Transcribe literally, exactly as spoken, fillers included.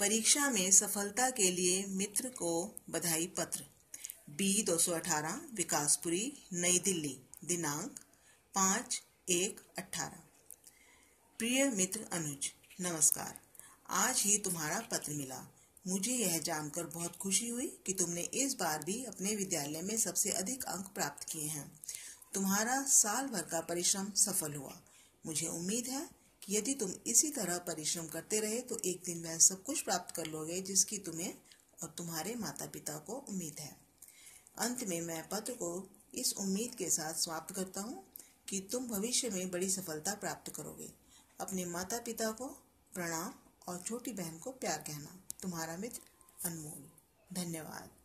परीक्षा में सफलता के लिए मित्र को बधाई पत्र। बी दो सौ अठारह विकासपुरी नई दिल्ली, दिनांक पाँच एक अट्ठारह। प्रिय मित्र अनुज, नमस्कार। आज ही तुम्हारा पत्र मिला। मुझे यह जानकर बहुत खुशी हुई कि तुमने इस बार भी अपने विद्यालय में सबसे अधिक अंक प्राप्त किए हैं। तुम्हारा साल भर का परिश्रम सफल हुआ। मुझे उम्मीद है कि यदि तुम इसी तरह परिश्रम करते रहे तो एक दिन वह सब कुछ प्राप्त कर लोगे जिसकी तुम्हें और तुम्हारे माता पिता को उम्मीद है। अंत में मैं पत्र को इस उम्मीद के साथ समाप्त करता हूँ कि तुम भविष्य में बड़ी सफलता प्राप्त करोगे। अपने माता पिता को प्रणाम और छोटी बहन को प्यार कहना। तुम्हारा मित्र अनमोल। धन्यवाद।